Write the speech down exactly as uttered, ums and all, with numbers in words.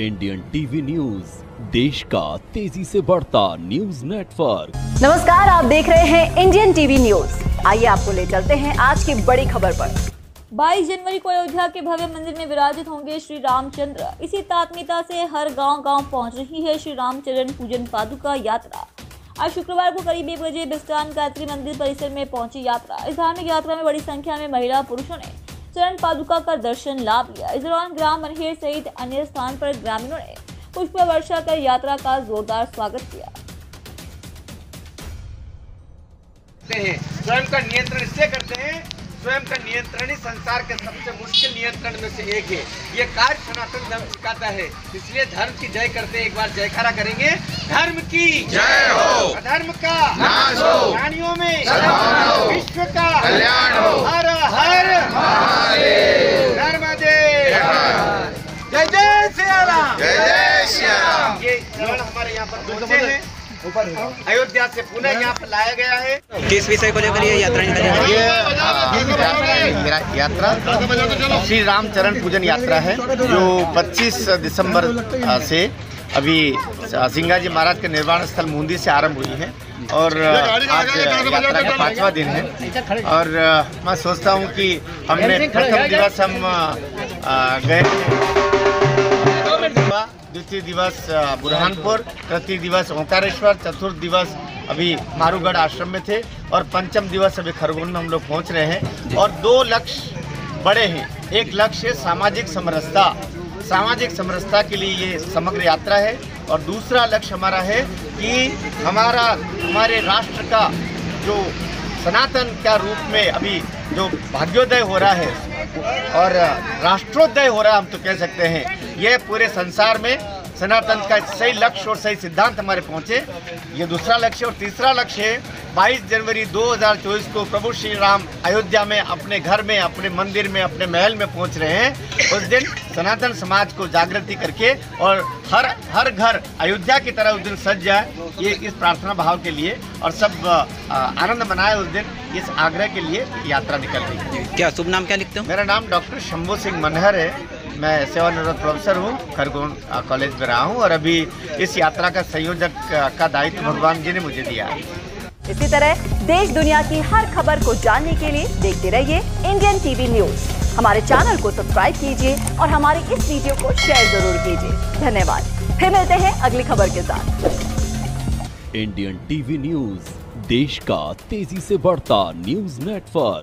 Indian TV news, देश का तेजी से बढ़ता न्यूज नेटवर्क। नमस्कार, आप देख रहे हैं इंडियन टीवी न्यूज। आइए आपको ले चलते हैं आज की बड़ी खबर पर। बाईस जनवरी को अयोध्या के भव्य मंदिर में विराजित होंगे श्री रामचंद्र। इसी तात्मीयता से हर गांव गांव पहुंच रही है श्री रामचरण पूजन पादुका यात्रा। आज शुक्रवार को करीब एक बजे बिस्तान गायत्री मंदिर परिसर में पहुंची यात्रा। इस धार्मिक यात्रा में बड़ी संख्या में महिला पुरुषों ने चरण पादुका का दर्शन लाभ लिया। इस दौरान ग्राम मरहेर सहित अन्य स्थान पर ग्रामीणों ने पुष्प वर्षा कर यात्रा का जोरदार स्वागत किया। स्वयं का नियंत्रण इससे करते हैं, स्वयं का नियंत्रण ही संसार के सबसे मुश्किल नियंत्रण में से एक है। ये कार्य सनातन धर्म सिखाता है, इसलिए धर्म की जय करते एक बार जयकारा करेंगे। धर्म की जय हो, अधर्म का नाश हो, प्राणियों में विश्व का कल्याण हो। हर हर जय जय श्री राम, जय जय श्री राम। ये लोग हमारे यहाँ पर पहुँचे हैं, अयोध्या से पुनः यहाँ पर लाया गया है। किस विषय को लेकर ये यात्रा निकाली? ये यात्रा श्री रामचरण पूजन यात्रा है, जो पच्चीस दिसंबर से अभी सिंगाजी महाराज के निर्वाण स्थल मुंदी से आरंभ हुई है और आज यात्रा का पाँचवा दिन है। और मैं सोचता हूँ कि हमने प्रथम दिवस हम गए, द्वितीय दिवस बुरहानपुर, तृतीय दिवस ओंकारेश्वर, चतुर्थ दिवस अभी मारुगढ़ आश्रम में थे और पंचम दिवस अभी खरगोन में हम लोग पहुंच रहे हैं। और दो लक्ष्य बड़े हैं। एक लक्ष्य है सामाजिक समरसता, सामाजिक समरसता के लिए ये समग्र यात्रा है। और दूसरा लक्ष्य हमारा है कि हमारा हमारे राष्ट्र का जो सनातन का रूप में अभी जो भाग्योदय हो रहा है और राष्ट्रोदय हो रहा है, हम तो कह सकते हैं, यह पूरे संसार में सनातन का सही लक्ष्य और सही सिद्धांत हमारे पहुंचे, ये दूसरा लक्ष्य। और तीसरा लक्ष्य है बाईस जनवरी दो हज़ार चौबीस को प्रभु श्री राम अयोध्या में अपने घर में, अपने मंदिर में, अपने महल में पहुंच रहे हैं। उस दिन सनातन समाज को जागृति करके और हर हर घर अयोध्या की तरह उस दिन सज जाए, ये इस प्रार्थना भाव के लिए और सब आनंद मनाए उस दिन, इस आग्रह के लिए यात्रा निकल रही है। क्या शुभ नाम क्या लिखते हो? मेरा नाम डॉक्टर शंभू सिंह मनहर है, मैं सेवानिवृत्त प्रोफेसर हूँ, खरगोन कॉलेज में रहा हूँ और अभी इस यात्रा का संयोजक का दायित्व भगवान जी ने मुझे दिया है। इसी तरह देश दुनिया की हर खबर को जानने के लिए देखते रहिए इंडियन टीवी न्यूज। हमारे चैनल को सब्सक्राइब कीजिए और हमारे इस वीडियो को शेयर जरूर कीजिए। धन्यवाद। फिर मिलते हैं अगली खबर के साथ। इंडियन टीवी न्यूज, देश का तेजी से बढ़ता न्यूज नेटवर्क।